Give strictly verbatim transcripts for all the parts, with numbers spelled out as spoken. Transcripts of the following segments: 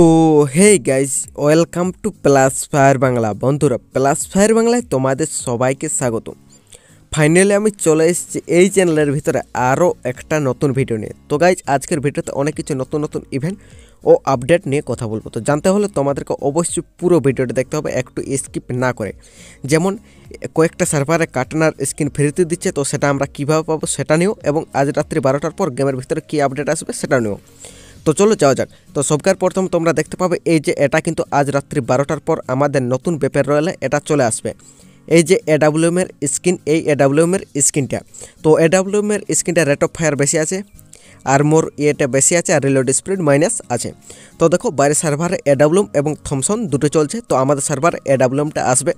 তো hey guys welcome to plus fire Bangla. বন্ধুরা, plus fire বাংলায় তোমাদের সবাইকে স্বাগত। ফাইনালি আমি চলে এসেছি এই চ্যানেলের ভিতরে আরও একটা নতুন ভিডিও নিয়ে। তো গাইজ, আজকের ভিডিওতে অনেক কিছু নতুন নতুন ইভেন্ট ও আপডেট নিয়ে কথা বলবো। তো জানতে হলে তোমাদেরকে অবশ্যই পুরো ভিডিওটা দেখতে হবে, একটু স্কিপ না করে। যেমন কয়েকটা সার্ভারে কাটানার স্কিন ফ্রিতে দিচ্ছে, তো সেটা আমরা কীভাবে পাবো সেটা নিয়েও, এবং আজ রাত্রি বারোটার পর গেমের ভিতরে কী আপডেট আসবে সেটা নিয়েও। তো চলো যাওয়া যাক। তো সবকার প্রথম তোমরা দেখতে পাবে এই যে এটা কিন্তু আজ রাত্রি বারোটার পর আমাদের নতুন পেপার রয়্যালে এটা চলে আসবে। এই যে এডাব্লিউএম এর স্কিন, এই এডাব্লিউএম এর স্কিনটা, তো এডাব্লিউএম এর স্কিনটা রেট অফ ফায়ার বেশি আছে, আর্মোর ইয়েটা বেশি আছে, আর রিলোড স্পিড মাইনাস আছে। তো দেখো, বাইরের সার্ভারে এডাব্লিউএম এবং থমসন দুটো চলছে, তো আমাদের সার্ভারে এডাব্লিউএমটা আসবে,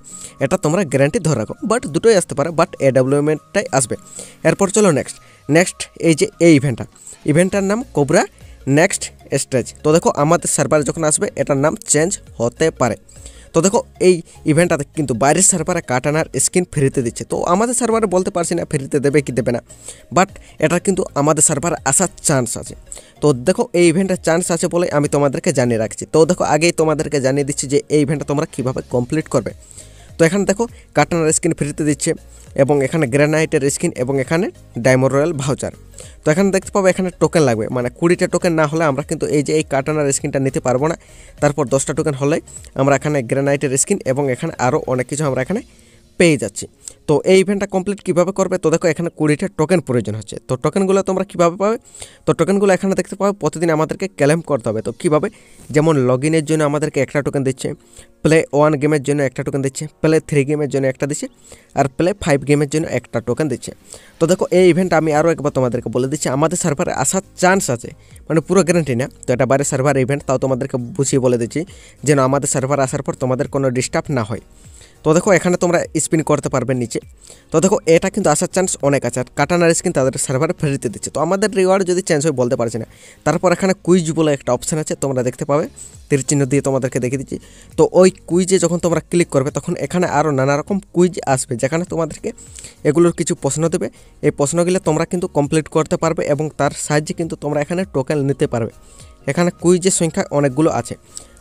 এটা তোমরা গ্যারান্টি ধরে রাখো। বাট দুটোই আসতে পারে, বাট এডাব্লিউএমটাই আসবে। এরপর চলো নেক্সট নেক্সট এই যে এই ইভেন্টটা, ইভেন্টটার নাম কোবরা নেক্সট স্টেজ। তো দেখো, আমাদের সার্ভারে যখন আসবে এটার নাম চেঞ্জ হতে পারে। তো দেখো, এই ইভেন্টটাতে কিন্তু বাইরের সার্ভারে কাটানার স্কিন ফ্রিতে দিচ্ছে, তো আমাদের সার্ভারে বলতে পারছি না ফ্রিতে দেবে কি দেবে না, বাট এটা কিন্তু আমাদের সার্ভারে আসার চান্স আছে। তো দেখো, এই ইভেন্টের চান্স আছে বলে আমি তোমাদেরকে জানিয়ে রাখছি। তো দেখো, আগেই তোমাদেরকে জানিয়ে দিচ্ছি যে এই ইভেন্টটা তোমরা কীভাবে কমপ্লিট করবে। তো এখানে দেখো, কাটানার স্কিন ফ্রিতে দিচ্ছে, এবং এখানে গ্রানাইটের স্কিন, এবং এখানে ডায়মন্ড রয়্যাল ভাউচার। তো এখানে দেখতে পাবো এখানে টোকেন লাগবে, মানে কুড়িটা টোকেন না হলে আমরা কিন্তু এই যে এই কাটানার স্কিনটা নিতে পারবো না। তারপর দশটা টোকেন হলে আমরা এখানে গ্রানাইটের স্কিন, এবং এখানে আরও অনেক কিছু আমরা এখানে পেয়ে যাচ্ছি। তো এই ইভেন্টটা কমপ্লিট কীভাবে করবে? তো দেখো, এখানে কুড়িটা টোকেন প্রয়োজন হচ্ছে। তো টোকেনগুলো তোমরা কীভাবে পাবে? তো টোকেনগুলো এখানে দেখতে পাবে প্রতিদিন আমাদেরকে ক্লেম করতে হবে। তো কীভাবে? যেমন লগ ইনের জন্য আমাদেরকে একটা টোকেন দিচ্ছে, প্লে ওয়ান গেমের জন্য একটা টোকেন দিচ্ছে, প্লে থ্রি গেমের জন্য একটা দিচ্ছে, আর প্লে ফাইভ গেমের জন্য একটা টোকেন দিচ্ছে। তো দেখো, এই ইভেন্টটা আমি আরও একবার তোমাদেরকে বলে দিচ্ছি, আমাদের সার্ভারে আসার চান্স আছে, মানে পুরো গ্যারান্টি না। তো এটা বাইরে সার্ভার ইভেন্ট, তাও তোমাদেরকে বুঝিয়ে বলে দিচ্ছি যেন আমাদের সার্ভারে আসার পর তোমাদের কোনো ডিস্টার্ব না হয়। তো দেখো, এখানে তোমরা স্পিন করতে পারবে নিচে। তো দেখো, এটা কিন্তু আসার চান্স অনেক আছে, আর কাটানার স্কিন তাদের সার্ভারে ফেরিতে দিচ্ছে। তো আমাদের রিওয়ার্ড যদি চেঞ্জ হয় বলতে পারছি না। তারপর এখানে কুইজ বলে একটা অপশান আছে, তোমরা দেখতে পাবে, তীর চিহ্ন দিয়ে তোমাদেরকে দেখিয়ে দিচ্ছি। তো ওই কুইজে যখন তোমরা ক্লিক করবে তখন এখানে আরও নানা রকম কুইজ আসবে, যেখানে তোমাদেরকে এগুলোর কিছু প্রশ্ন দেবে। এই প্রশ্নগুলো তোমরা কিন্তু কমপ্লিট করতে পারবে, এবং তার সাহায্যে কিন্তু তোমরা এখানে টোকেন নিতে পারবে। এখানে কুইজের সংখ্যা অনেকগুলো আছে।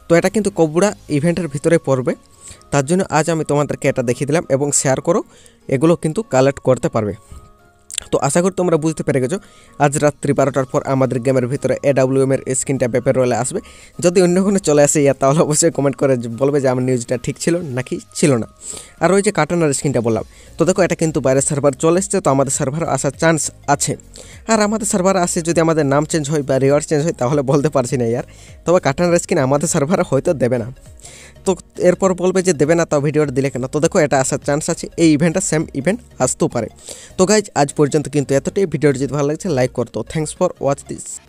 তো এটা কিন্তু কোবরা ইভেন্টের ভিতরে পড়বে, তার জন্য আজ আমি তোমাদেরকে এটা দেখিয়ে দিলাম, এবং শেয়ার করো, এগুলো কিন্তু কালেক্ট করতে পারবে। তো আশা করি তোমরা বুঝতে পেরে গেছো আজ রাত্রি বারোটার পর আমাদের গেমের ভিতরে এডাব্লিউএম এর স্ক্রিনটা পেপার রয়্যালে আসবে। যদি অন্য কোনো চলে আসে ইয়া, তাহলে অবশ্যই কমেন্ট করে বলবে যে আমার নিউজটা ঠিক ছিল নাকি ছিল না। আর ওই যে কাটানার স্ক্রিনটা বললাম, তো দেখো এটা কিন্তু বাইরের সার্ভার চলে এসছে, তো আমাদের সার্ভারে আসার চান্স আছে। আর আমাদের সার্ভারে আসে যদি আমাদের নাম চেঞ্জ হয় বা রিওয়ার্ড চেঞ্জ হয় তাহলে বলতে পারছি না ইয়ার, তবে কাটানার স্ক্রিন আমাদের সার্ভারে হয়তো দেবে না। তো এরপর বলবে যে দেবে না, তাও ভিডিওটা দিলে কেন। তো দেখো, এটা আসার চান্স আছে, এই ইভেন্টটা সেম ইভেন্ট আসতেও পারে। তো গাইজ, আজ পর্যন্ত কিন্তু এতটাই। ভিডিওটি যদি ভালো লাগছে লাইক করতো। Thanks for watch this.